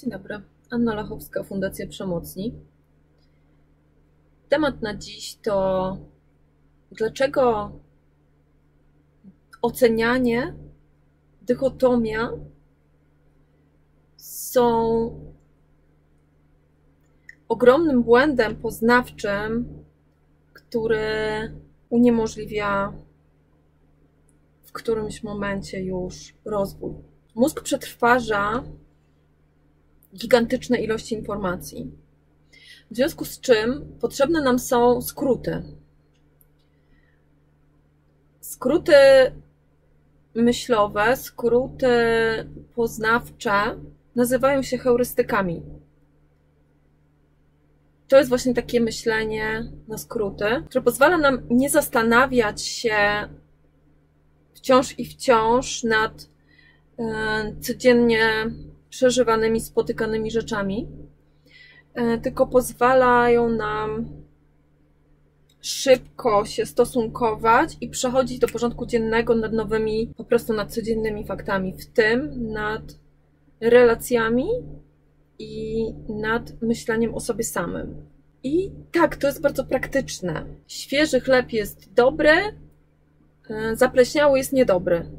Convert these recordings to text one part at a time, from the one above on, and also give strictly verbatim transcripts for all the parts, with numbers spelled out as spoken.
Dzień dobry, Anna Lachowska, Fundacja Przemocni. Temat na dziś to dlaczego ocenianie, dychotomia są ogromnym błędem poznawczym, który uniemożliwia w którymś momencie już rozwój. Mózg przetwarza gigantyczne ilości informacji, w związku z czym potrzebne nam są skróty. Skróty myślowe, skróty poznawcze nazywają się heurystykami. To jest właśnie takie myślenie na skróty, które pozwala nam nie zastanawiać się wciąż i wciąż nad yy, codziennie przeżywanymi, spotykanymi rzeczami, tylko pozwalają nam szybko się stosunkować i przechodzić do porządku dziennego nad nowymi, po prostu nad codziennymi faktami, w tym nad relacjami i nad myśleniem o sobie samym. I tak, to jest bardzo praktyczne. Świeży chleb jest dobry, zapleśniały jest niedobry.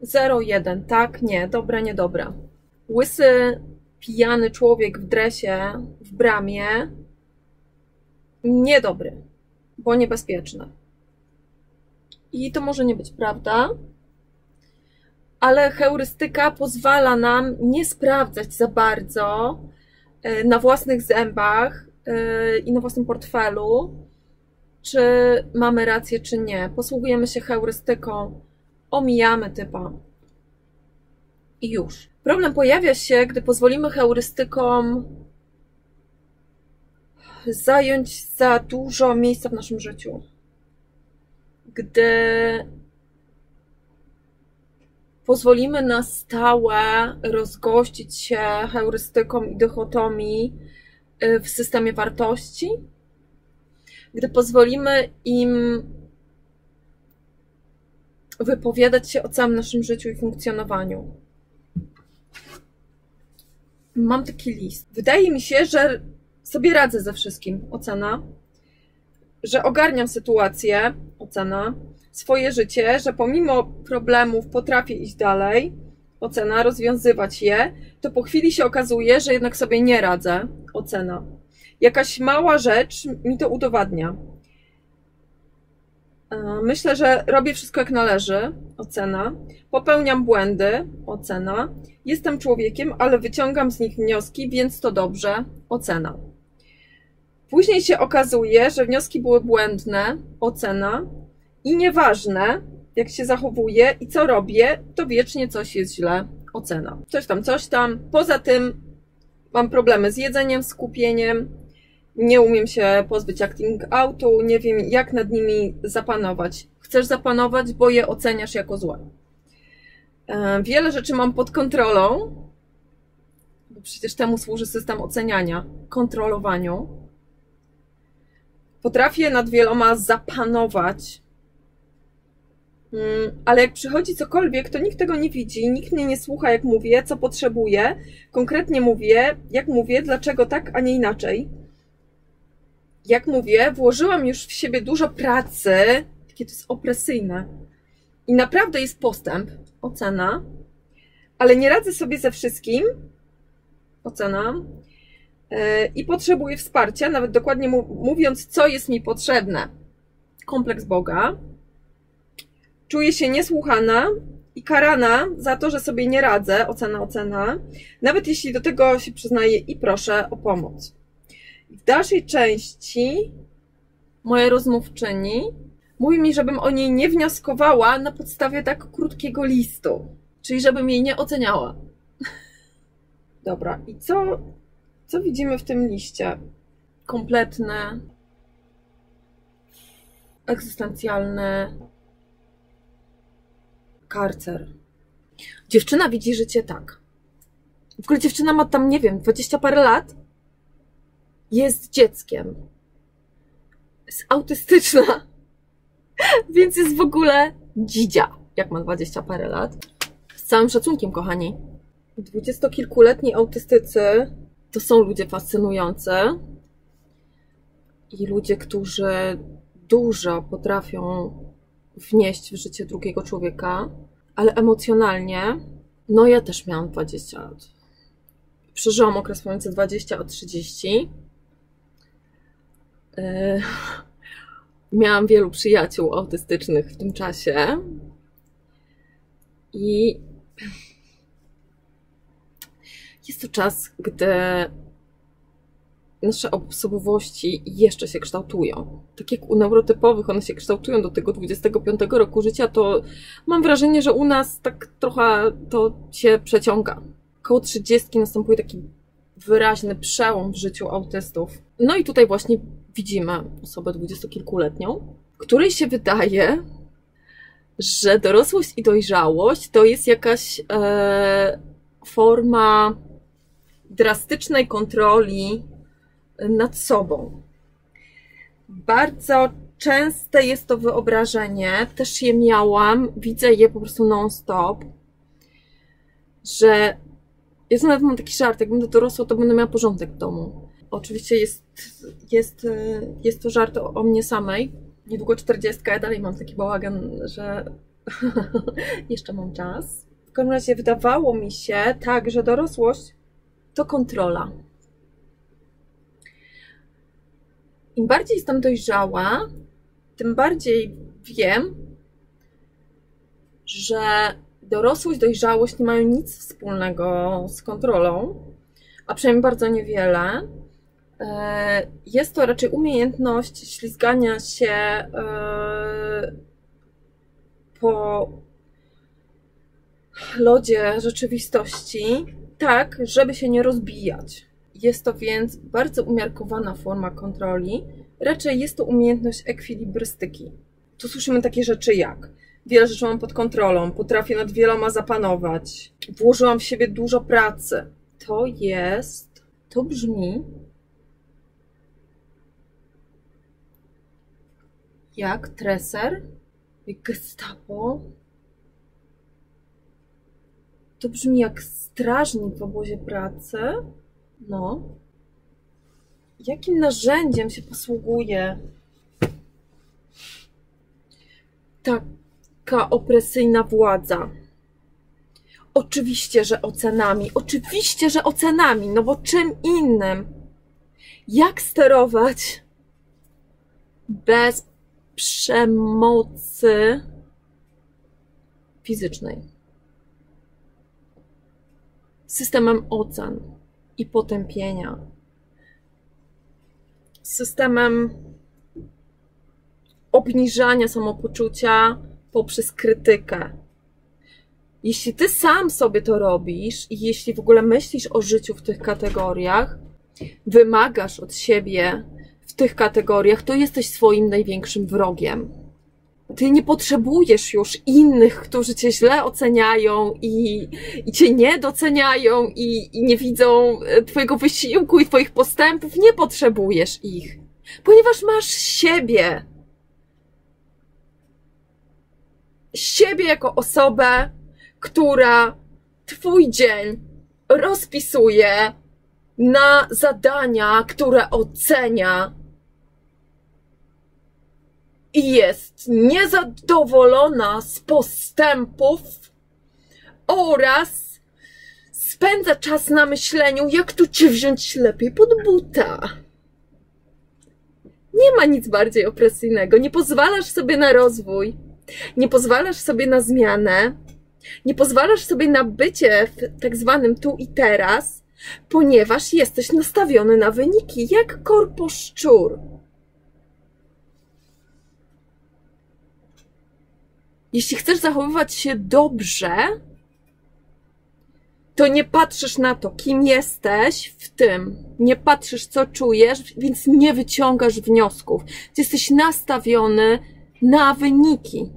zero jeden, tak, nie, dobra, niedobra. Łysy, pijany człowiek w dresie, w bramie, niedobry, bo niebezpieczny. I to może nie być prawda, ale heurystyka pozwala nam nie sprawdzać za bardzo na własnych zębach i na własnym portfelu, czy mamy rację, czy nie. Posługujemy się heurystyką, omijamy typa i już. Problem pojawia się, gdy pozwolimy heurystykom zająć za dużo miejsca w naszym życiu. Gdy pozwolimy na stałe rozgościć się heurystykom i dychotomii w systemie wartości. Gdy pozwolimy im wypowiadać się o całym naszym życiu i funkcjonowaniu. Mam taki list. Wydaje mi się, że sobie radzę ze wszystkim. Ocena. Że ogarniam sytuację. Ocena. Swoje życie, że pomimo problemów potrafię iść dalej. Ocena. Rozwiązywać je. To po chwili się okazuje, że jednak sobie nie radzę. Ocena. Jakaś mała rzecz mi to udowadnia. Myślę, że robię wszystko jak należy, ocena. Popełniam błędy, ocena. Jestem człowiekiem, ale wyciągam z nich wnioski, więc to dobrze, ocena. Później się okazuje, że wnioski były błędne, ocena. I nieważne, jak się zachowuję i co robię, to wiecznie coś jest źle, ocena. Coś tam, coś tam. Poza tym mam problemy z jedzeniem, skupieniem. Nie umiem się pozbyć acting outu, nie wiem jak nad nimi zapanować. Chcesz zapanować, bo je oceniasz jako złe. Wiele rzeczy mam pod kontrolą, bo przecież temu służy system oceniania, kontrolowaniu. Potrafię nad wieloma zapanować, ale jak przychodzi cokolwiek, to nikt tego nie widzi, nikt mnie nie słucha jak mówię, co potrzebuję, konkretnie mówię, jak mówię, dlaczego tak, a nie inaczej. Jak mówię, włożyłam już w siebie dużo pracy, takie to jest opresyjne, i naprawdę jest postęp, ocena, ale nie radzę sobie ze wszystkim, ocena, yy, i potrzebuję wsparcia, nawet dokładnie mówiąc, co jest mi potrzebne. Kompleks Boga. Czuję się niesłuchana i karana za to, że sobie nie radzę, ocena, ocena, nawet jeśli do tego się przyznaję i proszę o pomoc. W dalszej części moja rozmówczyni mówi mi, żebym o niej nie wnioskowała na podstawie tak krótkiego listu, czyli żebym jej nie oceniała. Dobra, i co, co widzimy w tym liście? Kompletny, egzystencjalny karcer. Dziewczyna widzi życie tak. W ogóle dziewczyna ma tam, nie wiem, dwadzieścia parę lat. Jest dzieckiem, jest autystyczna, więc jest w ogóle dzidzia, jak ma dwadzieścia parę lat. Z całym szacunkiem, kochani, Dwudziestokilkuletni autystycy to są ludzie fascynujący i ludzie, którzy dużo potrafią wnieść w życie drugiego człowieka, ale emocjonalnie, no ja też miałam dwadzieścia lat. Przeżyłam okres pomiędzy dwudziestoma a trzydziestoma. Yy, miałam wielu przyjaciół autystycznych w tym czasie i jest to czas, gdy nasze osobowości jeszcze się kształtują. Tak jak u neurotypowych one się kształtują do tego dwudziestego piątego roku życia, to mam wrażenie, że u nas tak trochę to się przeciąga. Koło trzydziestki następuje taki wyraźny przełom w życiu autystów. No i tutaj właśnie widzimy osobę dwudziestokilkuletnią, której się wydaje, że dorosłość i dojrzałość to jest jakaś e, forma drastycznej kontroli nad sobą. Bardzo częste jest to wyobrażenie, też je miałam, widzę je po prostu non-stop, że ja nawet mam taki żart, jak będę dorosła, to będę miała porządek w domu. Oczywiście jest, jest, jest to żart o, o mnie samej. Niedługo czterdziestka, ja dalej mam taki bałagan, że jeszcze mam czas. W każdym razie wydawało mi się tak, że dorosłość to kontrola. Im bardziej jestem dojrzała, tym bardziej wiem, że dorosłość, dojrzałość nie mają nic wspólnego z kontrolą, a przynajmniej bardzo niewiele. Jest to raczej umiejętność ślizgania się po lodzie rzeczywistości tak, żeby się nie rozbijać. Jest to więc bardzo umiarkowana forma kontroli, raczej jest to umiejętność ekwilibrystyki. Tu słyszymy takie rzeczy jak: wiele rzeczy mam pod kontrolą, potrafię nad wieloma zapanować, włożyłam w siebie dużo pracy. To jest, to brzmi jak treser, jak gestapo. To brzmi jak strażnik w obozie pracy. No. Jakim narzędziem się posługuje taka opresyjna władza? Oczywiście, że ocenami. Oczywiście, że ocenami. No bo czym innym? Jak sterować bez przemocy fizycznej? Systemem ocen i potępienia. Systemem obniżania samopoczucia poprzez krytykę. Jeśli ty sam sobie to robisz i jeśli w ogóle myślisz o życiu w tych kategoriach, wymagasz od siebie w tych kategoriach, to jesteś swoim największym wrogiem. Ty nie potrzebujesz już innych, którzy cię źle oceniają i, i cię nie doceniają i, i nie widzą twojego wysiłku i twoich postępów. Nie potrzebujesz ich, ponieważ masz siebie. Siebie jako osobę, która twój dzień rozpisuje na zadania, które ocenia i jest niezadowolona z postępów oraz spędza czas na myśleniu, jak tu cię wziąć lepiej pod buta. Nie ma nic bardziej opresyjnego. Nie pozwalasz sobie na rozwój. Nie pozwalasz sobie na zmianę, nie pozwalasz sobie na bycie w tak zwanym tu i teraz, ponieważ jesteś nastawiony na wyniki, jak korposzczur. Jeśli chcesz zachowywać się dobrze, to nie patrzysz na to, kim jesteś w tym, nie patrzysz, co czujesz, więc nie wyciągasz wniosków. Ty jesteś nastawiony na wyniki.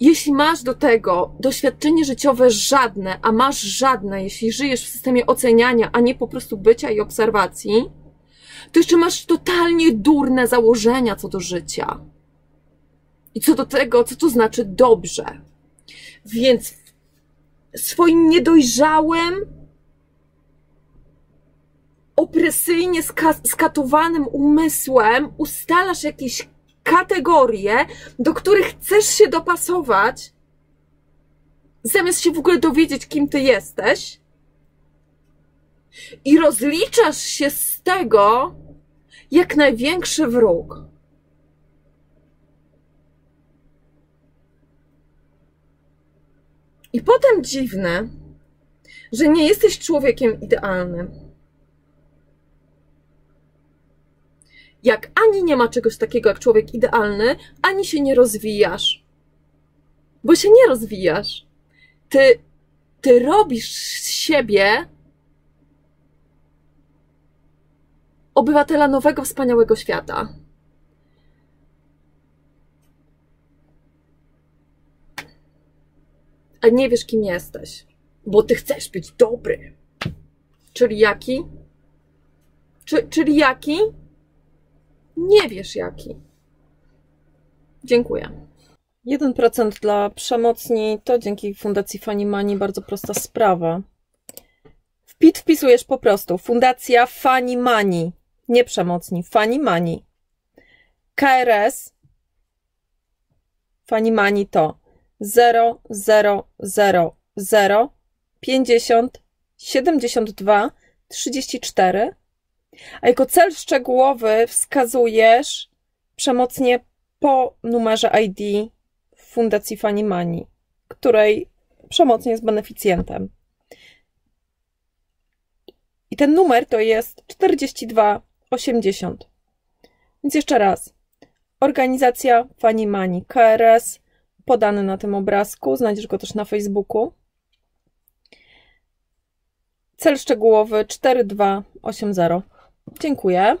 Jeśli masz do tego doświadczenie życiowe żadne, a masz żadne, jeśli żyjesz w systemie oceniania, a nie po prostu bycia i obserwacji, to jeszcze masz totalnie durne założenia co do życia i co do tego, co to znaczy dobrze. Więc w swoim niedojrzałym, opresyjnie skatowanym umysłem ustalasz jakieś kategorie, do których chcesz się dopasować, zamiast się w ogóle dowiedzieć, kim ty jesteś, i rozliczasz się z tego jak największy wróg. I potem dziwne, że nie jesteś człowiekiem idealnym. Jak ani nie ma czegoś takiego jak człowiek idealny, ani się nie rozwijasz. Bo się nie rozwijasz. Ty, ty robisz z siebie obywatela nowego, wspaniałego świata. A nie wiesz, kim jesteś, bo ty chcesz być dobry. Czyli jaki? Czy, czyli jaki? Nie wiesz, jaki. Dziękuję. jeden procent dla Przemocni to dzięki Fundacji Fani Mani bardzo prosta sprawa. W P I T wpisujesz po prostu Fundacja Fani Mani, nie Przemocni, Fani Mani. K R S Fani Mani to zero zero zero zero pięćdziesiąt siedemdziesiąt dwa trzydzieści cztery, a jako cel szczegółowy wskazujesz Przemocnie po numerze I D Fundacji Fani Mani, której Przemocnie jest beneficjentem. I ten numer to jest czterdzieści dwa osiemdziesiąt. Więc jeszcze raz. Organizacja Fani Mani K R S podany na tym obrazku, znajdziesz go też na Facebooku. Cel szczegółowy cztery dwa osiem zero. Dziękuję.